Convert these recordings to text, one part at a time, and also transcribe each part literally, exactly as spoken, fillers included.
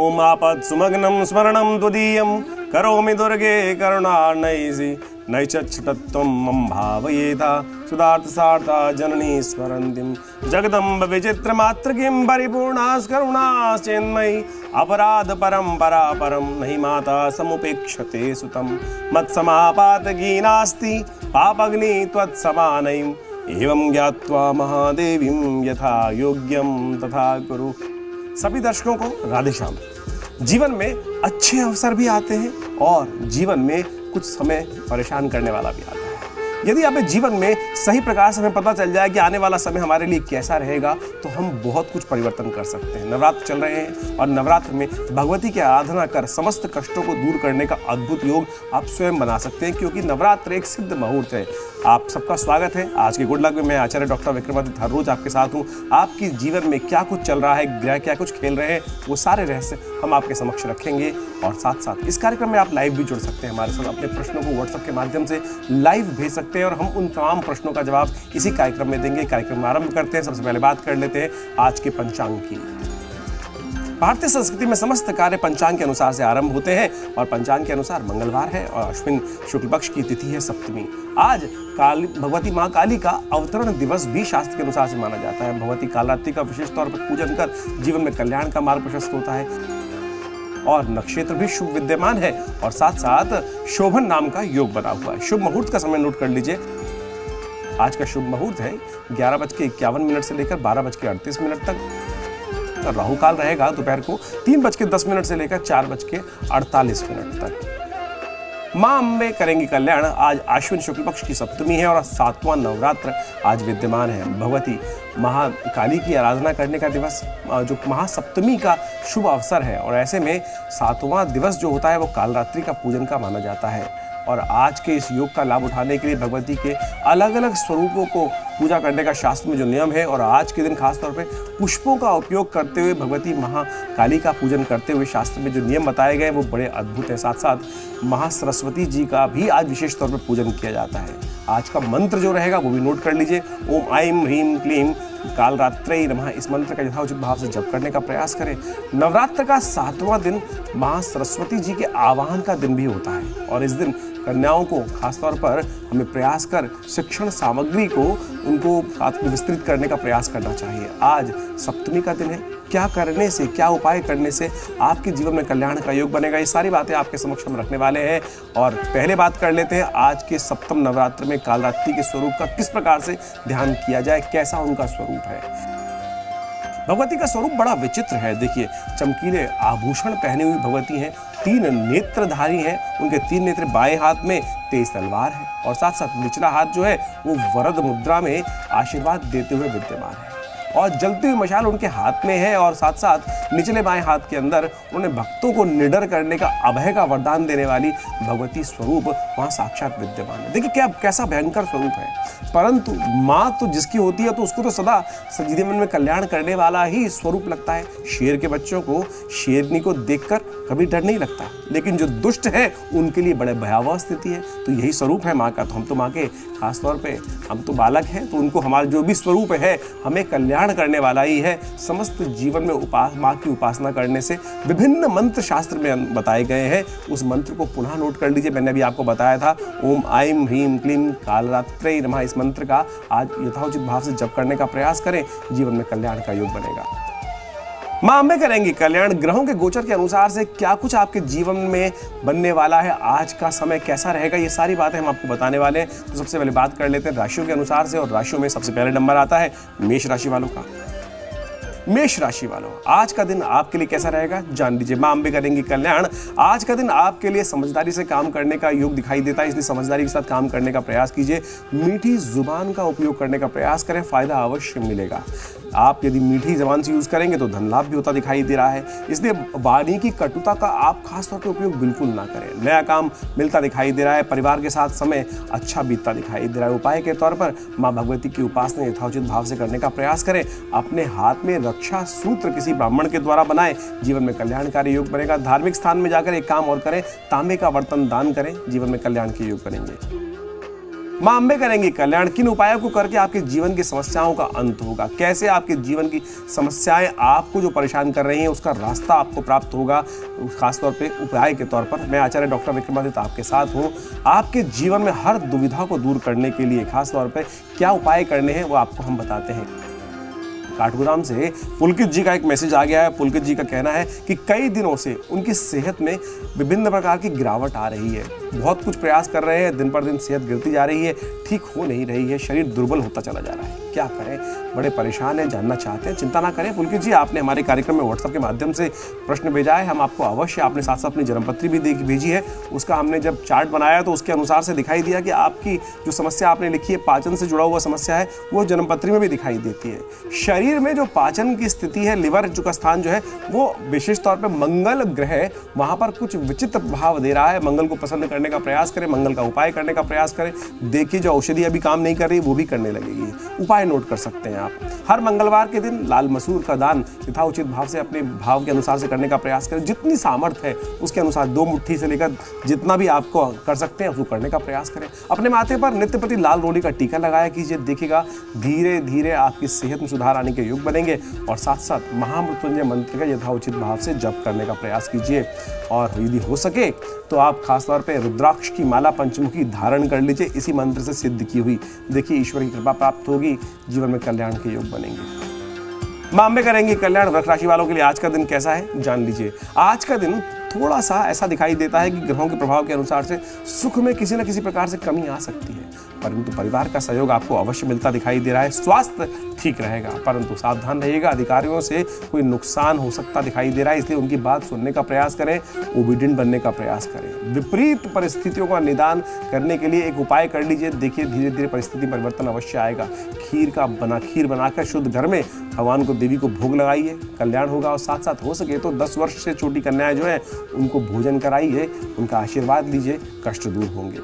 ओम आपद सुमग्नम स्मरणम द्वितीयम करोमि दुर्गे करुणानयसि नैचत्तत्वं मम भावयेता सुदार्थ सार्था जननी स्मरन्तीं जगदम्ब विचित्रमातृकीं परिपूर्णास्करुणाश्चेन्मयी अपराध परंपरा परं नहि माता समुपेक्षते सुतं मत्समापातकी नास्ति पापग्नि त्वत्समानयं एवं ज्ञात्वा महादेवीं यथा योग्यं तथा कुरु। सभी दर्शकों को राधे श्याम। जीवन में अच्छे अवसर भी आते हैं और जीवन में कुछ समय परेशान करने वाला भी आता है। यदि हमें जीवन में सही प्रकार से हमें पता चल जाए कि आने वाला समय हमारे लिए कैसा रहेगा तो हम बहुत कुछ परिवर्तन कर सकते हैं। नवरात्र चल रहे हैं और नवरात्र में भगवती की आराधना कर समस्त कष्टों को दूर करने का अद्भुत योग आप स्वयं बना सकते हैं, क्योंकि नवरात्र एक सिद्ध मुहूर्त है। आप सबका स्वागत है आज के गुड लक में। मैं आचार्य डॉक्टर विक्रमादित्य हर रोज आपके साथ हूँ। आपकी जीवन में क्या कुछ चल रहा है, ग्रह क्या कुछ खेल रहे हैं, वो सारे रहस्य हम आपके समक्ष रखेंगे। और साथ साथ इस कार्यक्रम में आप लाइव भी जुड़ सकते हैं हमारे साथ, अपने प्रश्नों को व्हाट्सएप के माध्यम से लाइव भेज सकते हैं और हम उन तमाम प्रश्नों का जवाब इसी कार्यक्रम में देंगे। कार्यक्रम आरंभ करते हैं। सबसे पहले बात कर लेते हैं आज के पंचांग की। भारतीय संस्कृति में समस्त कार्य पंचांग के अनुसार से आरंभ होते हैं और पंचांग के अनुसार मंगलवार है और अश्विन शुक्ल पक्ष की तिथि है सप्तमी। आज काली भगवती माँ काली का अवतरण दिवस भी शास्त्र के अनुसार से माना जाता है। भगवती कालरात्रि का विशेष तौर पर पूजन कर जीवन में कल्याण का मार्ग प्रशस्त होता है और नक्षत्र भी शुभ विद्यमान है और साथ साथ शोभन नाम का योग बना हुआ है। शुभ मुहूर्त का समय नोट कर लीजिए। आज का शुभ मुहूर्त है ग्यारह बज के इक्यावन मिनट से लेकर बारह बज के अड़तीस मिनट तक। तो राहु काल रहेगा दोपहर को तीन बज के दस मिनट से लेकर चार बज के अड़तालीस मिनट तक। माँ अम्बे करेंगी कल्याण। आज आश्विन शुक्ल पक्ष की सप्तमी है और सातवां नवरात्र आज विद्यमान है। भगवती महाकाली की आराधना करने का दिवस जो महासप्तमी का शुभ अवसर है और ऐसे में सातवां दिवस जो होता है वो कालरात्रि का पूजन का माना जाता है। और आज के इस योग का लाभ उठाने के लिए भगवती के अलग अलग स्वरूपों को पूजा करने का शास्त्र में जो नियम है और आज के दिन खासतौर पे पुष्पों का उपयोग करते हुए भगवती महाकाली का पूजन करते हुए शास्त्र में जो नियम बताए गए वो बड़े अद्भुत हैं। साथ साथ महासरस्वती जी का भी आज विशेष तौर पे पूजन किया जाता है। आज का मंत्र जो रहेगा वो भी नोट कर लीजिए। ओम ऐम ह्रीम क्लीम कालरात्रि नमः। इस मंत्र का यथाउचित भाव से जप करने का प्रयास करें। नवरात्र का सातवां दिन माँ सरस्वती जी के आवाहन का दिन भी होता है और इस दिन कन्याओं को खासतौर पर हमें प्रयास कर शिक्षण सामग्री को उनको साथ में विस्तृत करने का प्रयास करना चाहिए। आज सप्तमी का दिन है। क्या करने से, क्या उपाय करने से आपके जीवन में कल्याण का योग बनेगा, ये सारी बातें आपके समक्ष हम रखने वाले हैं। और पहले बात कर लेते हैं आज के सप्तम नवरात्र में कालरात्रि के स्वरूप का किस प्रकार से ध्यान किया जाए, कैसा उनका स्वरूप है। भगवती का स्वरूप बड़ा विचित्र है। देखिए, चमकीले आभूषण पहने हुई भगवती हैं, तीन नेत्रधारी हैं, उनके तीन नेत्र, बाएं हाथ में तेज तलवार है और साथ साथ निचला हाथ जो है वो वरद मुद्रा में आशीर्वाद देते हुए विद्यमान है और जलती हुई मशाल उनके हाथ में है और साथ साथ निचले बाएं हाथ के अंदर उन्हें भक्तों को निडर करने का अभय का वरदान देने वाली भगवती स्वरूप वहाँ साक्षात विद्यमान है। देखिए क्या कैसा भयंकर स्वरूप है, परंतु माँ तो जिसकी होती है तो उसको तो सदा जीवन में कल्याण करने वाला ही स्वरूप लगता है। शेर के बच्चों को शेरनी को देखकर कभी डर नहीं लगता, लेकिन जो दुष्ट है उनके लिए बड़े भयावह स्थिति है। तो यही स्वरूप है माँ का। तो हम तो माँ के खासतौर पर हम तो बालक हैं तो उनको हमारा जो भी स्वरूप है हमें कल्याण करने वाला ही है। समस्त जीवन में उपास माँ की उपासना करने से विभिन्न मंत्र शास्त्र में बताए गए हैं, उस मंत्र को पुनः नोट कर लीजिए। मैंने अभी आपको बताया था ओम ऐम ह्रीम क्लीम कालरात्रि नमः। इस मंत्र का आज यथाउचित भाव से जप करने का प्रयास करें, जीवन में कल्याण का योग बनेगा। माँ अम्बे करेंगे कल्याण। ग्रहों के गोचर के अनुसार से क्या कुछ आपके जीवन में बनने वाला है, आज का समय कैसा रहेगा, ये सारी बातें हम आपको बताने वाले हैं। तो सबसे पहले बात कर लेते हैं राशियों के अनुसार से और राशियों में सबसे पहले नंबर आता है मेष राशि वालों का। मेष राशि वालों, आज का दिन आपके लिए कैसा रहेगा जान लीजिए। माँ अम्बे करेंगी कल्याण। आज का दिन आपके लिए समझदारी से काम करने का योग दिखाई देता है, इसलिए समझदारी के साथ काम करने का प्रयास कीजिए। मीठी जुबान का उपयोग करने का प्रयास करें, फायदा अवश्य मिलेगा। आप यदि मीठी जुबान से यूज़ करेंगे तो धन लाभ भी होता दिखाई दे रहा है, इसलिए वाणी की कटुता का आप खासतौर पर उपयोग बिल्कुल ना करें। नया काम मिलता दिखाई दे रहा है, परिवार के साथ समय अच्छा बीतता दिखाई दे रहा है। उपाय के तौर पर माँ भगवती की उपासना यथाउचित भाव से करने का प्रयास करें। अपने हाथ में रक्षा सूत्र किसी ब्राह्मण के द्वारा बनाए, जीवन में कल्याणकारी योग बनेगा। धार्मिक स्थान में जाकर एक काम और करें, तांबे का बर्तन दान करें, जीवन में कल्याण के योग बनेंगे। मां अम्बे करेंगे कल्याण। किन उपायों को करके आपके जीवन की समस्याओं का अंत होगा, कैसे आपके जीवन की समस्याएं आपको जो परेशान कर रही हैं उसका रास्ता आपको प्राप्त होगा, खासतौर पे उपाय के तौर पर। मैं आचार्य डॉक्टर विक्रमादित्य आपके साथ हूँ, आपके जीवन में हर दुविधा को दूर करने के लिए खासतौर पर क्या उपाय करने हैं वो आपको हम बताते हैं। काठगोदाम से पुलकित जी का एक मैसेज आ गया है। पुलकित जी का कहना है कि कई दिनों से उनकी सेहत में विभिन्न प्रकार की गिरावट आ रही है, बहुत कुछ प्रयास कर रहे हैं, दिन पर दिन सेहत गिरती जा रही है, ठीक हो नहीं रही है, शरीर दुर्बल होता चला जा रहा है, क्या करें, बड़े परेशान हैं, जानना चाहते हैं। चिंता ना करें पुलकित जी, आपने हमारे कार्यक्रम में व्हाट्सएप के माध्यम से प्रश्न भेजा है, हम आपको अवश्य, आपने साथ साथ अपनी जन्मपत्री भी भेजी है, उसका हमने जब चार्ट बनाया तो उसके अनुसार से दिखाई दिया कि आपकी जो समस्या आपने लिखी है पाचन से जुड़ा हुआ समस्या है वो जन्मपत्री में भी दिखाई देती है। शरीर में जो पाचन की स्थिति है, लिवर जो का स्थान जो है वो विशेष तौर पे मंगल ग्रह वहाँ पर कुछ विचित्र प्रभाव दे रहा है। मंगल को प्रसन्न करने का प्रयास करें, मंगल का उपाय करने का प्रयास करें, देखिए जो औषधि अभी काम नहीं कर रही वो भी करने लगेगी। उपाय नोट कर सकते हैं आप। हर मंगलवार के दिन लाल मसूर का दान यथाउचित भाव से अपने भाव के अनुसार से करने का प्रयास करें, जितनी सामर्थ्य है उसके अनुसार दो मुट्ठी से लेकर जितना भी आपको कर सकते हैं उसको करने का प्रयास करें। अपने माथे पर नित्य प्रति लाल रोली का टीका लगाया कीजिए, देखिएगा धीरे धीरे आपकी सेहत में सुधार आने के योग बनेंगे। और साथ साथ महामृत्युंजय मंत्र का यथाउचित भाव से जप करने का प्रयास कीजिए, और यदि हो सके तो आप खासतौर पे रुद्राक्ष की माला पंचमुखी धारण कर लीजिए, इसी मंत्र से सिद्ध की हुई, देखिए ईश्वर की कृपा प्राप्त होगी, जीवन में कल्याण के योग बनेंगे। मां अम्बे करेंगे कल्याण। वृश्चिक राशि वालों के लिए आज का दिन कैसा है जान लीजिए। आज का दिन थोड़ा सा ऐसा दिखाई देता है कि ग्रहों के प्रभाव के अनुसार से सुख में किसी न किसी प्रकार से कमी आ सकती है, परंतु परिवार का सहयोग आपको अवश्य मिलता दिखाई दे रहा है। स्वास्थ्य ठीक रहेगा, परंतु सावधान रहिएगा, अधिकारियों से कोई नुकसान हो सकता दिखाई दे रहा है, इसलिए उनकी बात सुनने का प्रयास करें, ओबीडिएंट बनने का प्रयास करें। विपरीत परिस्थितियों का निदान करने के लिए एक उपाय कर लीजिए, देखिए धीरे धीरे परिस्थिति परिवर्तन अवश्य आएगा। खीर का बना खीर बनाकर शुद्ध घर में भगवान को देवी को भोग लगाइए, कल्याण होगा। और साथ साथ हो सके तो दस वर्ष से छोटी कन्याएं जो हैं उनको भोजन कराइए, उनका आशीर्वाद लीजिए, कष्ट दूर होंगे।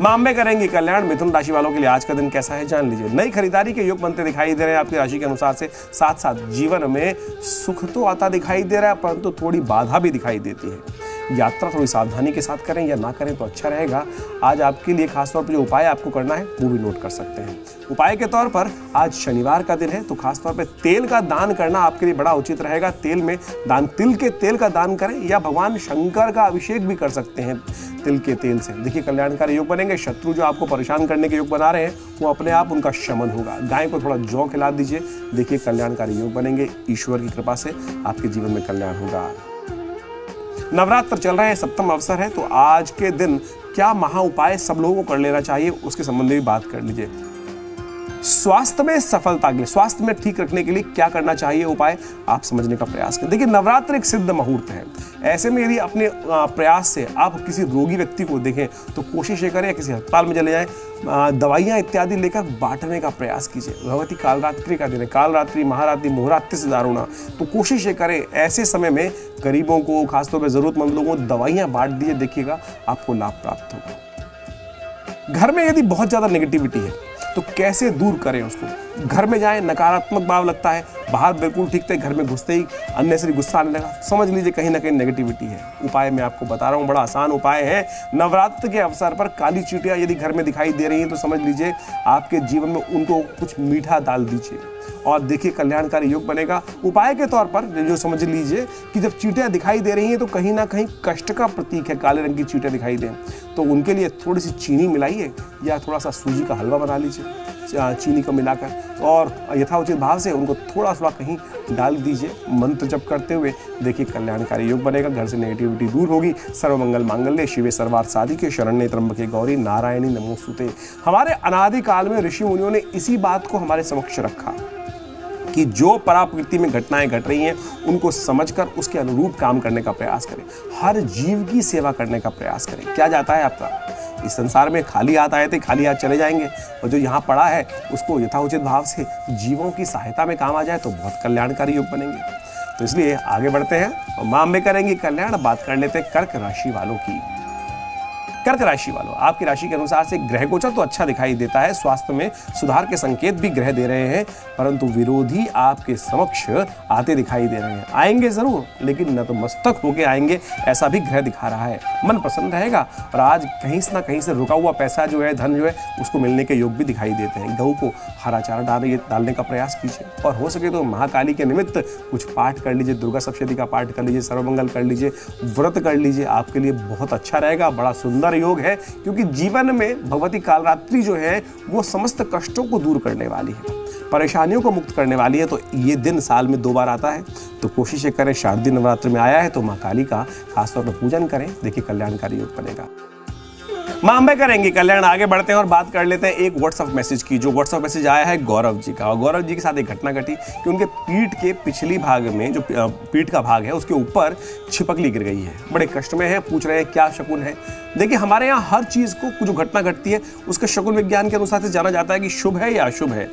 मां अम्बे करेंगे कल्याण। मिथुन राशि वालों के लिए आज का दिन कैसा है जान लीजिए। नई खरीदारी के योग बनते दिखाई दे रहे हैं आपकी राशि के अनुसार से, साथ साथ जीवन में सुख तो आता दिखाई दे रहा है परंतु तो थोड़ी बाधा भी दिखाई देती है। यात्रा थोड़ी सावधानी के साथ करें या ना करें तो अच्छा रहेगा। आज आपके लिए खासतौर पर जो उपाय आपको करना है वो भी नोट कर सकते हैं। उपाय के तौर पर आज शनिवार का दिन है तो खासतौर पर तेल का दान करना आपके लिए बड़ा उचित रहेगा। तेल में दान तिल के तेल का दान करें या भगवान शंकर का अभिषेक भी कर सकते हैं तिल के तेल से, देखिए कल्याणकारी योग बनेंगे। शत्रु जो आपको परेशान करने के योग बना रहे हैं वो अपने आप उनका शमन होगा। गाय को थोड़ा जौ खिला दीजिए, देखिए कल्याणकारी योग बनेंगे। ईश्वर की कृपा से आपके जीवन में कल्याण होगा। नवरात्र चल रहे हैं, सप्तम अवसर है तो आज के दिन क्या महा उपाय सब लोगों को कर लेना चाहिए उसके संबंध में भी बात कर लीजिए। स्वास्थ्य में सफलता के लिए, स्वास्थ्य में ठीक रखने के लिए क्या करना चाहिए उपाय आप समझने का प्रयास करें। देखिए नवरात्र एक सिद्ध मुहूर्त है, ऐसे में यदि अपने प्रयास से आप किसी रोगी व्यक्ति को देखें तो कोशिश ये करें किसी अस्पताल में चले जाएं, दवाइयाँ इत्यादि लेकर बांटने का प्रयास कीजिए। भगवती कालरात्रि का दिन है, कालरात्रि महारात्रि मुहूर्त से दारुणा, तो कोशिश ये करें ऐसे समय में गरीबों को, खासतौर पर जरूरतमंद लोगों को दवाइयाँ बांट दीजिए, देखिएगा आपको लाभ प्राप्त होगा। घर में यदि बहुत ज़्यादा नेगेटिविटी है तो कैसे दूर करें उसको, घर में जाएं, नकारात्मक भाव लगता है, बाहर बिल्कुल ठीक थे, घर में घुसते ही अननेसेसरी गुस्सा आने लगा, समझ लीजिए कहीं ना कहीं नेगेटिविटी है। उपाय मैं आपको बता रहा हूँ, बड़ा आसान उपाय है। नवरात्र के अवसर पर काली चींटियाँ यदि घर में दिखाई दे रही हैं तो समझ लीजिए आपके जीवन में उनको कुछ मीठा डाल दीजिए और देखिए कल्याणकारी योग बनेगा। उपाय के तौर पर जो समझ लीजिए कि जब चींटियाँ दिखाई दे रही हैं तो कहीं ना कहीं कष्ट का प्रतीक है, काले रंग की चींटियाँ दिखाई दें तो उनके लिए थोड़ी सी चीनी मिलाइए या थोड़ा सा सूजी का हलवा बना लीजिए चीनी को मिलाकर, और यथाउचित भाव से उनको थोड़ा थोड़ा कहीं डाल दीजिए। मंत्र जप करते हुए देखिए कल्याणकारी योग बनेगा, घर से नेगेटिविटी दूर होगी। सर्वमंगल मांगल्य शिवे सर्वार्थसाधिके शरण्ये त्र्यंबके गौरी नारायणी नमोस्तुते। हमारे अनादि काल में ऋषि मुनियों ने इसी बात को हमारे समक्ष रखा कि जो पराप्रकृति में घटनाएं घट रही हैं उनको समझकर उसके अनुरूप काम करने का प्रयास करें, हर जीव की सेवा करने का प्रयास करें। क्या जाता है आपका इस संसार में, खाली हाथ आए थे खाली हाथ चले जाएंगे, और जो यहाँ पड़ा है उसको यथाउचित भाव से जीवों की सहायता में काम आ जाए तो बहुत कल्याणकारी योग बनेंगे। तो इसलिए आगे बढ़ते हैं और मां अम्बे करेंगी कल्याण। बात कर लेते हैं कर्क राशि वालों की। कर्क राशि वालों, आपकी राशि के अनुसार से ग्रह गोचर तो अच्छा दिखाई देता है, स्वास्थ्य में सुधार के संकेत भी ग्रह दे रहे हैं, परंतु विरोधी आपके समक्ष आते दिखाई दे रहे हैं। आएंगे जरूर, लेकिन नतमस्तक होके आएंगे, ऐसा भी ग्रह दिखा रहा है। मन प्रसन्न रहेगा और आज कहीं से ना कहीं से रुका हुआ पैसा जो है, धन जो है, उसको मिलने के योग भी दिखाई देते हैं। गऊ को हरा चारा डालिए, डालने का प्रयास कीजिए और हो सके तो महाकाली के निमित्त कुछ पाठ कर लीजिए, दुर्गा सप्तशती का पाठ कर लीजिए, सर्वमंगल कर लीजिए, व्रत कर लीजिए, आपके लिए बहुत अच्छा रहेगा। बड़ा सुंदर योग है, क्योंकि जीवन में भगवती कालरात्रि जो है वो समस्त कष्टों को दूर करने वाली है, परेशानियों को मुक्त करने वाली है। तो ये दिन साल में दो बार आता है, तो कोशिश करें, शारदीय नवरात्रि में आया है तो माँ काली का खासतौर पर पूजन करें, देखिए कल्याणकारी योग बनेगा। मां अम्बे करेंगे कल्याण। आगे बढ़ते हैं और बात कर लेते हैं एक व्हाट्सअप मैसेज की, जो व्हाट्सअप मैसेज आया है गौरव जी का। और गौरव जी के साथ एक घटना घटी कि उनके पीठ के पिछली भाग में, जो पीठ का भाग है, उसके ऊपर छिपकली गिर गई है। बड़े कष्ट में है, पूछ रहे हैं क्या शकुन है। देखिए, हमारे यहाँ हर चीज़ को, जो घटना घटती है, उसके शकुन विज्ञान के अनुसार से जाना जाता है कि शुभ है या अशुभ है।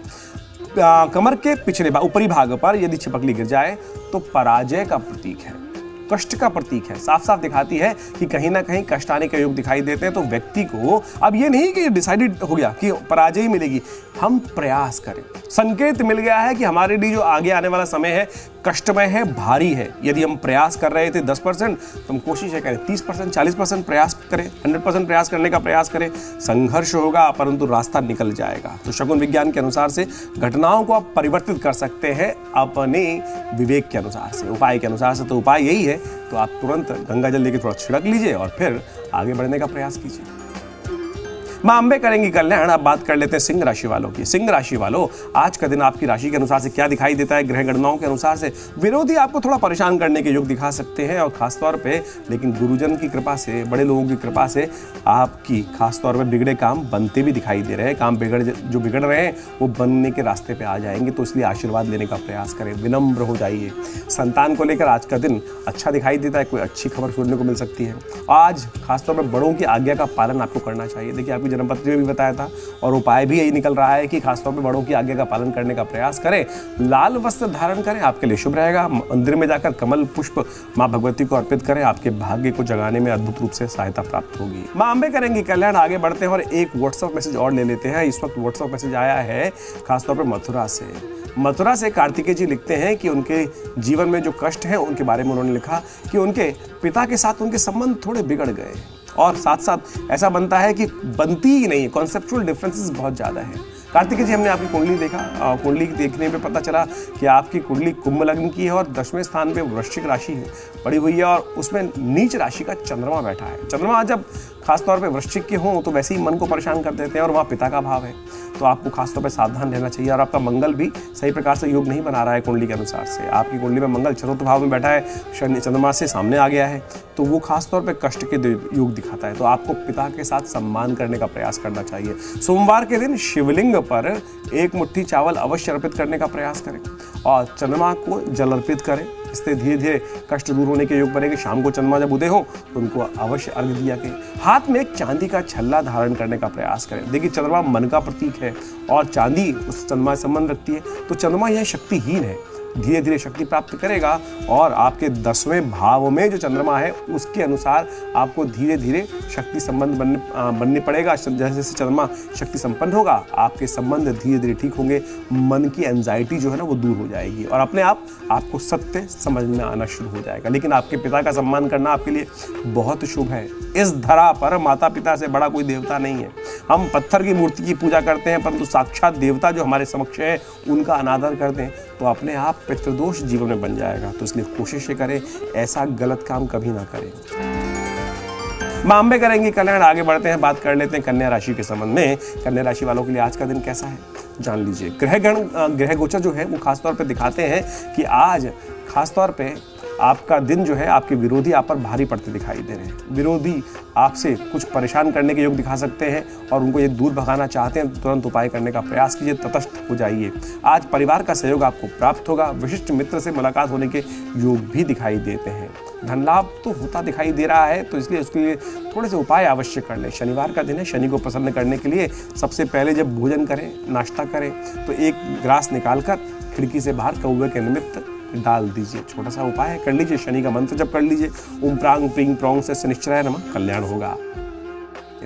कमर के पिछले भाग, ऊपरी भाग पर यदि छिपकली गिर जाए तो पराजय का प्रतीक है, कष्ट का प्रतीक है। साफ साफ दिखाती है कि कहीं ना कहीं कष्ट आने के योग दिखाई देते हैं। तो व्यक्ति को अब ये नहीं कि डिसाइडेड हो गया कि पराजय ही मिलेगी, हम प्रयास करें। संकेत मिल गया है कि हमारे लिए जो आगे आने वाला समय है कष्टमय है, भारी है। यदि हम प्रयास कर रहे थे दस परसेंट, तो हम कोशिश करें तीस परसेंट, चालीस परसेंट प्रयास करें, सौ परसेंट प्रयास करने का प्रयास करें। संघर्ष होगा परंतु रास्ता निकल जाएगा। तो शगुन विज्ञान के अनुसार से घटनाओं को आप परिवर्तित कर सकते हैं अपने विवेक के अनुसार से, उपाय के अनुसार से। तो उपाय यही है, तो आप तुरंत गंगा जल लेके थोड़ा छिड़क लीजिए और फिर आगे बढ़ने का प्रयास कीजिए। मां अम्बे करेंगी कल्याण। अब बात कर लेते हैं सिंह राशि वालों की। सिंह राशि वालों, आज का दिन आपकी राशि के अनुसार से क्या दिखाई देता है? ग्रह गणनाओं के अनुसार से विरोधी आपको थोड़ा परेशान करने के योग दिखा सकते हैं और खासतौर पे, लेकिन गुरुजन की कृपा से, बड़े लोगों की कृपा से आपकी खासतौर पर बिगड़े काम बनते भी दिखाई दे रहे हैं। काम बिगड़ जो बिगड़ रहे हैं वो बनने के रास्ते पर आ जाएंगे, तो इसलिए आशीर्वाद लेने का प्रयास करें, विनम्र हो जाइए। संतान को लेकर आज का दिन अच्छा दिखाई देता है, कोई अच्छी खबर सुनने को मिल सकती है। आज खासतौर पर बड़ों की आज्ञा का पालन आपको करना चाहिए। देखिए, आपकी जन्मपत्री में भी बताया था और उपाय भी यही निकल रहा है कि खासतौर पे बड़ों की आज्ञा का पालन करने का प्रयास करें। लाल वस्त्र धारण करें, आपके लिए शुभ रहेगा। मंदिर में जाकर कमल पुष्प मां भगवती को अर्पित करें, आपके भाग्य को जगाने में अद्भुत रूप से सहायता प्राप्त होगी। मां अम्बे करेंगी कल्याण। आगे बढ़ते हैं और एक व्हाट्सअप मैसेज और ले लेते हैं। इस वक्त व्हाट्सअप मैसेज आया है खासतौर पर मथुरा से। मथुरा से कार्तिकेय जी लिखते हैं कि उनके जीवन में जो कष्ट हैं उनके बारे में उन्होंने लिखा कि उनके पिता के साथ उनके संबंध थोड़े बिगड़ गए और साथ साथ ऐसा बनता है कि बनती ही नहीं, कॉन्सेप्चुअल डिफरेंसेस बहुत ज़्यादा है। कार्तिक जी, हमने आपकी कुंडली देखा, कुंडली देखने पे पता चला कि आपकी कुंडली कुंभ लग्न की है और दसवें स्थान पे वृश्चिक राशि है पड़ी हुई है और उसमें नीच राशि का चंद्रमा बैठा है। चंद्रमा जब खासतौर पे वृश्चिक के हों तो वैसे ही मन को परेशान कर देते हैं और वहाँ पिता का भाव है, तो आपको खासतौर पे सावधान रहना चाहिए। और आपका मंगल भी सही प्रकार से योग नहीं बना रहा है कुंडली के अनुसार से। आपकी कुंडली में मंगल चतुर्थ भाव में बैठा है, शनि चंद्रमा से सामने आ गया है, तो वो खासतौर पे कष्ट के योग दिखाता है। तो आपको पिता के साथ सम्मान करने का प्रयास करना चाहिए। सोमवार के दिन शिवलिंग पर एक मुट्ठी चावल अवश्य अर्पित करने का प्रयास करें और चंद्रमा को जल अर्पित करें, इससे धीरे धीरे कष्ट दूर होने के योग बनेंगे। शाम को चंद्रमा जब उदय हो तो उनको अवश्य अर्घ दिया के। हाथ में एक चांदी का छल्ला धारण करने का प्रयास करें। देखिए, चंद्रमा मन का प्रतीक है और चांदी उस चंद्रमा से संबंध रखती है, तो चंद्रमा यह शक्तिहीन है, धीरे धीरे शक्ति प्राप्त करेगा और आपके दसवें भाव में जो चंद्रमा है उसके अनुसार आपको धीरे धीरे शक्ति संबंध बनने बनने पड़ेगा। जैसे जैसे चंद्रमा शक्ति संपन्न होगा आपके संबंध धीरे धीरे ठीक होंगे, मन की एंजाइटी जो है ना वो दूर हो जाएगी और अपने आप आपको सत्य समझ में आना शुरू हो जाएगा। लेकिन आपके पिता का सम्मान करना आपके लिए बहुत शुभ है। इस धरा पर माता पिता से बड़ा कोई देवता नहीं है। हम पत्थर की मूर्ति की पूजा करते हैं, परंतु साक्षात देवता जो हमारे समक्ष है उनका अनादर करते हैं तो अपने आप पितृदोष जीवन में बन जाएगा। तो इसलिए कोशिश करें, ऐसा गलत काम कभी ना करें। मां अम्बे करेंगी कल्याण। आगे बढ़ते हैं, बात कर लेते हैं कन्या राशि के संबंध में। कन्या राशि वालों के लिए आज का दिन कैसा है जान लीजिए। ग्रह गण ग्रह गोचर जो है वो खासतौर पर दिखाते हैं कि आज खासतौर पर आपका दिन जो है आपके विरोधी आप पर भारी पड़ते दिखाई दे रहे हैं। विरोधी आपसे कुछ परेशान करने के योग दिखा सकते हैं और उनको ये दूर भगाना चाहते हैं, तुरंत उपाय करने का प्रयास कीजिए, तटस्थ हो जाइए। आज परिवार का सहयोग आपको प्राप्त होगा, विशिष्ट मित्र से मुलाकात होने के योग भी दिखाई देते हैं। धन लाभ तो होता दिखाई दे रहा है, तो इसलिए उसके लिए थोड़े से उपाय अवश्य कर लें। शनिवार का दिन है, शनि को प्रसन्न करने के लिए सबसे पहले जब भोजन करें, नाश्ता करें, तो एक ग्लास निकाल कर खिड़की से बाहर कौवे के निमित्त डाल दीजिए। छोटा सा उपाय कर लीजिए, शनि का मंत्र जप कर लीजिए। ओम प्रांग प्रिंग प्रोंग से शनिश्चराय नमः, कल्याण होगा।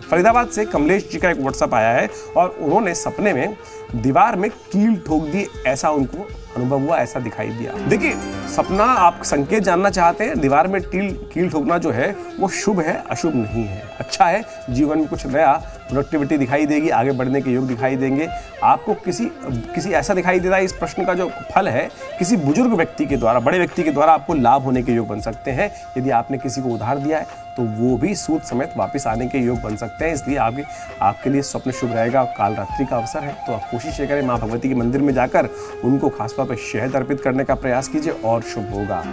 फरीदाबाद से कमलेश जी का एक व्हाट्सअप आया है और उन्होंने सपने में दीवार में कील ठोक दी, ऐसा उनको अनुभव हुआ, ऐसा दिखाई दिया। देखिए, सपना आप संकेत जानना चाहते हैं, दीवार में कील कील ठोकना जो है वो शुभ है, अशुभ नहीं है। अच्छा है, जीवन में कुछ नया प्रोडक्टिविटी दिखाई देगी, आगे बढ़ने के योग दिखाई देंगे आपको। किसी किसी ऐसा दिखाई देता है, इस प्रश्न का जो फल है किसी बुजुर्ग व्यक्ति के द्वारा, बड़े व्यक्ति के द्वारा आपको लाभ होने के योग बन सकते हैं। यदि आपने किसी को उधार दिया है तो वो भी सूद समेत वापस आने के योग बन सकते हैं। इसलिए आपके आपके लिए स्वप्न शुभ रहेगा। कालरात्रि का अवसर है तो आप कोशिश करें माँ भगवती के मंदिर में जाकर उनको खासतौर पर शहद अर्पित करने का प्रयास कीजिए और शुभ होगा।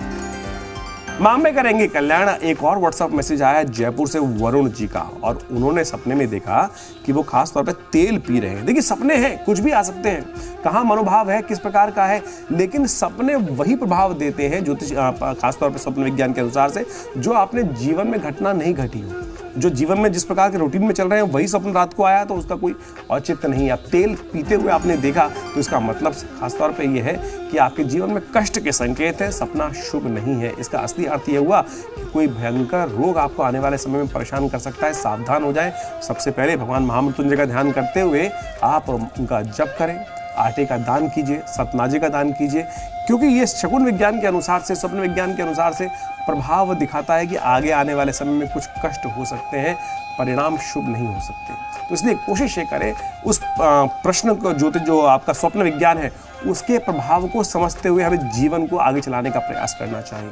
माँ में करेंगे कल्याण। एक और व्हाट्सएप मैसेज आया जयपुर से वरुण जी का और उन्होंने सपने में देखा कि वो खास तौर पे तेल पी रहे हैं। देखिए, सपने हैं, कुछ भी आ सकते हैं, कहाँ मनोभाव है, किस प्रकार का है, लेकिन सपने वही प्रभाव देते हैं ज्योतिष खासतौर पर स्वप्न विज्ञान के अनुसार से, जो आपने जीवन में घटना नहीं घटी हो, जो जीवन में जिस प्रकार के रूटीन में चल रहे हैं वही स्वप्न रात को आया तो उसका कोई औचित्य नहीं है। तेल पीते हुए आपने देखा तो इसका मतलब खासतौर पर यह है कि आपके जीवन में कष्ट के संकेत हैं, सपना शुभ नहीं है। इसका असली अर्थ यह हुआ कि कोई भयंकर रोग आपको आने वाले समय में परेशान कर सकता है, सावधान हो जाए। सबसे पहले भगवान महामृत्युंजय का ध्यान करते हुए आप उनका जप करें, आटे का दान कीजिए, सतनाजे का दान कीजिए, क्योंकि ये शगुन विज्ञान के अनुसार से, स्वप्न विज्ञान के अनुसार से प्रभाव दिखाता है कि आगे आने वाले समय में कुछ कष्ट हो सकते हैं, परिणाम शुभ नहीं हो सकते। तो इसलिए कोशिश ये करें उस प्रश्न को, ज्योतिष जो आपका स्वप्न विज्ञान है, उसके प्रभाव को समझते हुए हमें जीवन को आगे चलाने का प्रयास करना चाहिए।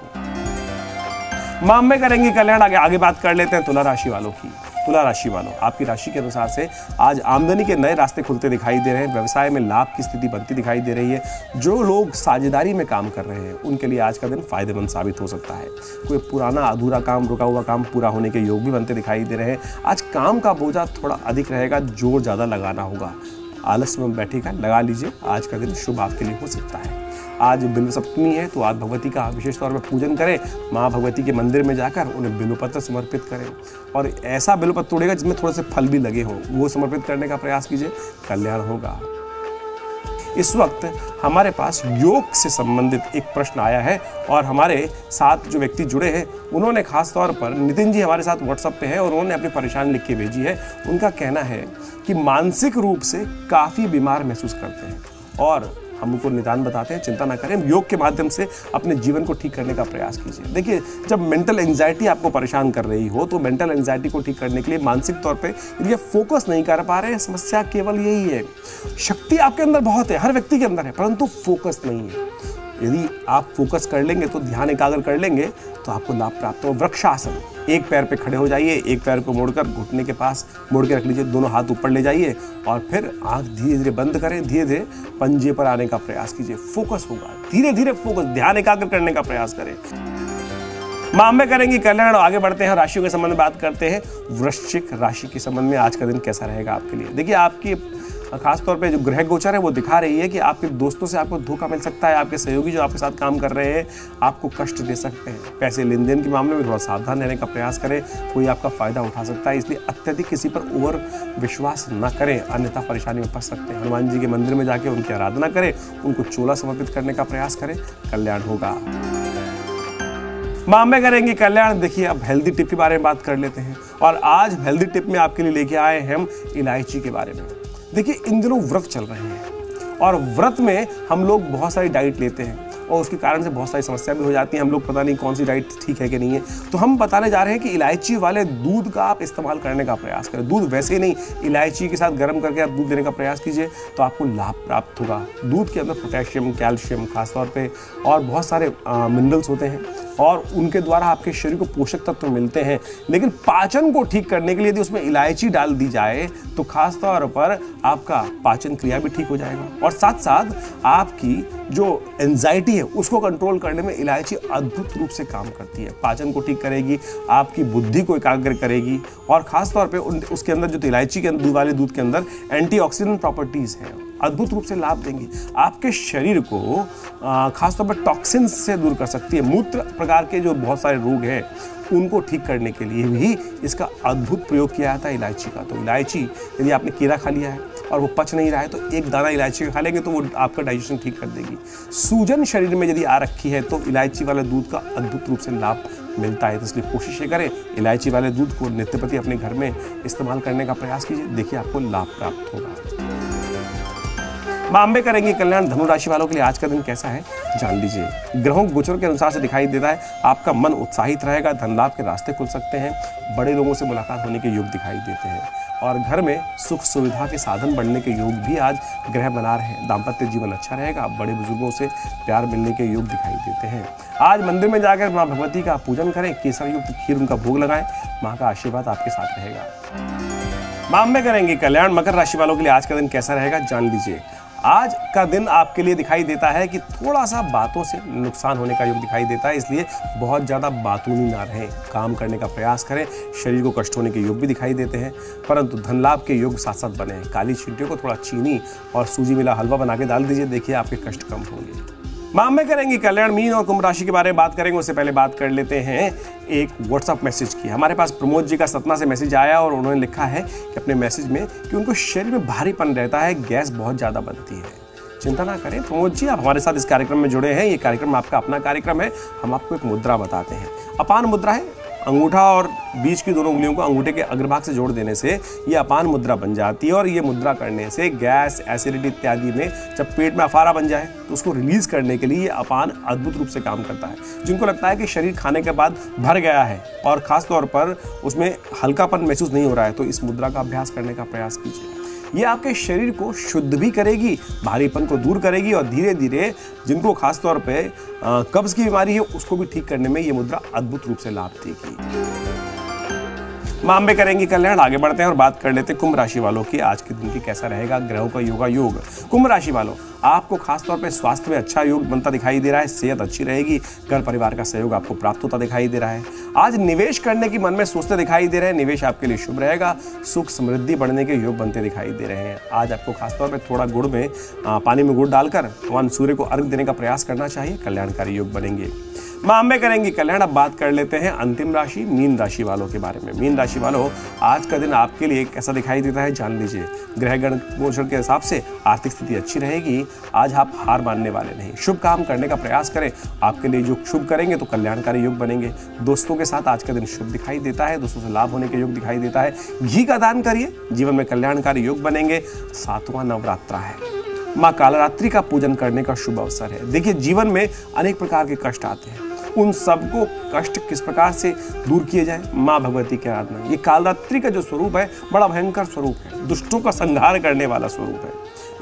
मां में करेंगे कल्याण। आगे आगे बात कर लेते हैं तुला राशि वालों की। तुला राशि वालों, आपकी राशि के अनुसार से आज आमदनी के नए रास्ते खुलते दिखाई दे रहे हैं, व्यवसाय में लाभ की स्थिति बनती दिखाई दे रही है। जो लोग साझेदारी में काम कर रहे हैं उनके लिए आज का दिन फायदेमंद साबित हो सकता है। कोई पुराना अधूरा काम, रुका हुआ काम पूरा होने के योग भी बनते दिखाई दे रहे हैं। आज काम का बोझा थोड़ा अधिक रहेगा, जोर ज़्यादा लगाना होगा, आलस में बैठेगा, लगा लीजिए। आज का दिन शुभ आपके लिए हो सकता है। आज बिल्व सप्तमी है तो आज भगवती का विशेष तौर पर पूजन करें, माँ भगवती के मंदिर में जाकर उन्हें बिल्वपत्र समर्पित करें और ऐसा बिल्वपत्र तोड़ेगा जिसमें थोड़े से फल भी लगे हों, वो समर्पित करने का प्रयास कीजिए, कल्याण होगा। इस वक्त हमारे पास योग से संबंधित एक प्रश्न आया है और हमारे साथ जो व्यक्ति जुड़े हैं उन्होंने खास तौर पर, नितिन जी हमारे साथ व्हाट्सएप पे हैं और उन्होंने अपनी परेशानी लिख के भेजी है। उनका कहना है कि मानसिक रूप से काफ़ी बीमार महसूस करते हैं और हम उनको निदान बताते हैं, चिंता ना करें, योग के माध्यम से अपने जीवन को ठीक करने का प्रयास कीजिए। देखिए, जब मेंटल एंजाइटी आपको परेशान कर रही हो तो मेंटल एंजाइटी को ठीक करने के लिए मानसिक तौर पे यदि आप फोकस नहीं कर पा रहे हैं, समस्या केवल यही है। शक्ति आपके अंदर बहुत है, हर व्यक्ति के अंदर है, परंतु फोकस नहीं है। यदि आप फोकस कर लेंगे तो, ध्यान एकाग्र कर लेंगे तो आपको लाभ प्राप्त हो। वृक्षासन, एक पैर पे खड़े हो जाइए, एक पैर को मोड़कर घुटने के पास मोड़ के रख लीजिए, दोनों हाथ ऊपर ले जाइए और फिर आंख धीरे धीरे बंद करें, धीरे धीरे पंजे पर आने का प्रयास कीजिए, फोकस होगा। धीरे धीरे फोकस, ध्यान एकाग्र करने का प्रयास करें। मां में करेंगे कल्याण। आगे बढ़ते हैं, राशियों के संबंध में बात करते हैं। वृश्चिक राशि के संबंध में आज का दिन कैसा रहेगा आपके लिए? देखिए, आपकी खासतौर पे जो ग्रह गोचर है वो दिखा रही है कि आपके दोस्तों से आपको धोखा मिल सकता है, आपके सहयोगी जो आपके साथ काम कर रहे हैं आपको कष्ट दे सकते हैं। पैसे लेन देन के मामले में थोड़ा सावधान रहने का प्रयास करें, कोई आपका फ़ायदा उठा सकता है, इसलिए अत्यधिक किसी पर ओवर विश्वास न करें, अन्यथा परेशानी में फंस सकते हैं। हनुमान जी के मंदिर में जाके उनकी आराधना करें, उनको चोला समर्पित करने का प्रयास करें, कल्याण होगा। मां में करेंगे कल्याण। देखिए, अब हेल्दी टिप के बारे में बात कर लेते हैं और आज हेल्दी टिप में आपके लिए लेके आए हैं हम इलायची के बारे में। देखिए, इन दिनों व्रत चल रहे हैं और व्रत में हम लोग बहुत सारी डाइट लेते हैं और उसके कारण से बहुत सारी समस्या भी हो जाती है, हम लोग पता नहीं कौन सी डाइट ठीक है कि नहीं है। तो हम बताने जा रहे हैं कि इलायची वाले दूध का आप इस्तेमाल करने का प्रयास करें। दूध वैसे ही नहीं, इलायची के साथ गर्म करके आप दूध देने का प्रयास कीजिए तो आपको लाभ प्राप्त होगा। दूध के अंदर पोटेशियम, कैल्शियम खासतौर पर और बहुत सारे मिनरल्स होते हैं और उनके द्वारा आपके शरीर को पोषक तत्व मिलते हैं, लेकिन पाचन को ठीक करने के लिए यदि उसमें इलायची डाल दी जाए तो खासतौर पर आपका पाचन क्रिया भी ठीक हो जाएगा और साथ साथ आपकी जो एंजाइटी है उसको कंट्रोल करने में इलायची अद्भुत रूप से काम करती है। पाचन को ठीक करेगी, आपकी बुद्धि को एकाग्र करेगी और ख़ासतौर पर उसके अंदर जो इलायची के अंदर, दूध वाले दूध के अंदर एंटीऑक्सीडेंट प्रॉपर्टीज़ हैं, अद्भुत रूप से लाभ देंगी। आपके शरीर को खासतौर पर टॉक्सिन्स से दूर कर सकती है। मूत्र प्रकार के जो बहुत सारे रोग हैं उनको ठीक करने के लिए भी इसका अद्भुत प्रयोग किया जाता है इलायची का। तो इलायची, यदि आपने केला खा लिया है और वो पच नहीं रहा है तो एक दाना इलायची का खा लेंगे तो वो आपका डाइजेशन ठीक कर देगी। सूजन शरीर में यदि आ रखी है तो इलायची वाले दूध का अद्भुत रूप से लाभ मिलता है, तो इसलिए कोशिश करें इलायची वाले दूध को नित्यपति अपने घर में इस्तेमाल करने का प्रयास कीजिए, देखिए आपको लाभ प्राप्त होगा। मां अम्बे करेंगे कल्याण। धनु राशि वालों के लिए आज का दिन कैसा है जान लीजिए। ग्रहों गोचर के अनुसार से दिखाई देता है, आपका मन उत्साहित रहेगा, धन लाभ के रास्ते खुल सकते हैं, बड़े लोगों से मुलाकात होने के योग दिखाई देते हैं और घर में सुख सुविधा के साधन बढ़ने के योग भी आज ग्रह बना रहे हैं। दाम्पत्य जीवन अच्छा रहेगा, बड़े बुजुर्गों से प्यार मिलने के योग दिखाई देते हैं। आज मंदिर में जाकर मां भगवती का पूजन करें, केसर युक्त खीर उनका भोग लगाएं, मां का आशीर्वाद आपके साथ रहेगा। मां में करेंगे कल्याण। मकर राशि वालों के लिए आज का दिन कैसा रहेगा जान लीजिए। आज का दिन आपके लिए दिखाई देता है कि थोड़ा सा बातों से नुकसान होने का योग दिखाई देता है, इसलिए बहुत ज़्यादा बातूनी ना रहें, काम करने का प्रयास करें, शरीर को कष्ट होने के योग भी दिखाई देते हैं, परंतु धन लाभ के योग साथ साथ बने हैं। काली छिट्टियों को थोड़ा चीनी और सूजी मिला हलवा बना के डाल दीजिए, देखिए आपके कष्ट कम होंगे। मां में करेंगे कल्याण। मीन और कुंभ राशि के बारे में बात करेंगे, उससे पहले बात कर लेते हैं एक व्हाट्सअप मैसेज की। हमारे पास प्रमोद जी का सतना से मैसेज आया और उन्होंने लिखा है कि अपने मैसेज में कि उनको शरीर में भारीपन रहता है, गैस बहुत ज़्यादा बनती है। चिंता ना करें प्रमोद जी, आप हमारे साथ इस कार्यक्रम में जुड़े हैं, ये कार्यक्रम आपका अपना कार्यक्रम है। हम आपको एक मुद्रा बताते हैं, अपान मुद्रा है। अंगूठा और बीच की दोनों उंगलियों को अंगूठे के अग्रभाग से जोड़ देने से ये अपान मुद्रा बन जाती है और ये मुद्रा करने से गैस, एसिडिटी इत्यादि में जब पेट में अफारा बन जाए तो उसको रिलीज़ करने के लिए ये अपान अद्भुत रूप से काम करता है। जिनको लगता है कि शरीर खाने के बाद भर गया है और ख़ासतौर पर उसमें हल्कापन महसूस नहीं हो रहा है, तो इस मुद्रा का अभ्यास करने का प्रयास कीजिए। ये आपके शरीर को शुद्ध भी करेगी, भारीपन को दूर करेगी और धीरे धीरे जिनको खासतौर पे कब्ज़ की बीमारी है उसको भी ठीक करने में ये मुद्रा अद्भुत रूप से लाभ देगी। मां अम्बे करेंगी कल्याण। आगे बढ़ते हैं और बात कर लेते हैं कुंभ राशि वालों की आज के दिन की कैसा रहेगा ग्रहों का योगा योग। कुंभ राशि वालों, आपको खासतौर पर स्वास्थ्य में अच्छा योग बनता दिखाई दे रहा है, सेहत अच्छी रहेगी, घर परिवार का सहयोग आपको प्राप्त होता दिखाई दे रहा है। आज निवेश करने की मन में सोचते दिखाई दे रहे हैं, निवेश आपके लिए शुभ रहेगा, सुख समृद्धि बढ़ने के योग बनते दिखाई दे रहे हैं। आज आपको खासतौर पर थोड़ा गुड़ में आ, पानी में गुड़ डालकर भगवान सूर्य को अर्घ देने का प्रयास करना चाहिए, कल्याणकारी योग बनेंगे। मां अम्बे करेंगी कल्याण। अब बात कर लेते हैं अंतिम राशि मीन राशि वालों के बारे में। मीन राशि वालों, आज का दिन आपके लिए कैसा दिखाई देता है जान लीजिए। ग्रहगण गोचर के हिसाब से आर्थिक स्थिति अच्छी रहेगी, आज आप हार मानने वाले नहीं, शुभ काम करने का प्रयास करें, आपके लिए जो शुभ करेंगे तो कल्याणकारी योग बनेंगे। दोस्तों के साथ आज का दिन शुभ दिखाई देता है, दोस्तों से लाभ होने के योग दिखाई देता है। घी का दान करिए, जीवन में कल्याणकारी योग बनेंगे। सातवां नवरात्रा है, माँ कालरात्रि का पूजन करने का शुभ अवसर है। देखिए जीवन में अनेक प्रकार के कष्ट आते हैं, उन सबको कष्ट किस प्रकार से दूर किए जाए, माँ भगवती की आराधना। ये कालरात्रि का जो स्वरूप है बड़ा भयंकर स्वरूप है, दुष्टों का संहार करने वाला स्वरूप है,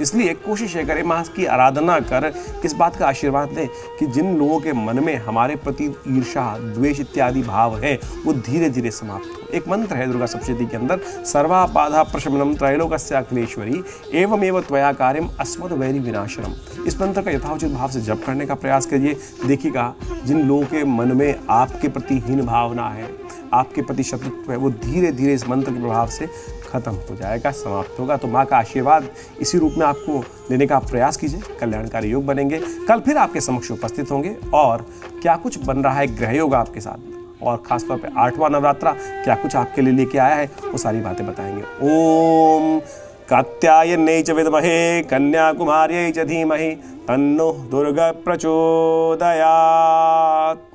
इसलिए कोशिश ये करें माँ की आराधना कर किस बात का आशीर्वाद लें कि जिन लोगों के मन में हमारे प्रति ईर्षा, द्वेष इत्यादि भाव है वो धीरे धीरे समाप्त हो। एक मंत्र है दुर्गा सप्तशती के अंदर, सर्वा बाधा प्रशमनम त्रैलोकस्य अखिलेश्वरी एवमेव त्वया कार्यम अस्मद वैरी विनाशनम। इस मंत्र का यथाउचित भाव से जप करने का प्रयास करिए, देखिएगा जिन लोगों के मन में आपके प्रति हीन भावना है, आपके प्रति शत्रुत्व है, वो धीरे धीरे इस मंत्र के प्रभाव से खत्म हो जाएगा, समाप्त होगा। तो माँ का आशीर्वाद इसी रूप में आपको लेने का प्रयास कीजिए, कल्याणकारी योग बनेंगे। कल फिर आपके समक्ष उपस्थित होंगे और क्या कुछ बन रहा है ग्रह योग आपके साथ और खासतौर पे आठवां नवरात्रा क्या कुछ आपके लिए लेके आया है वो सारी बातें बताएंगे। ओम कात्यायने च विद्महे कन्याकुमार्यै च धीमहि तन्नो दुर्गा प्रचोदयात्।